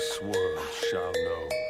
this world shall know.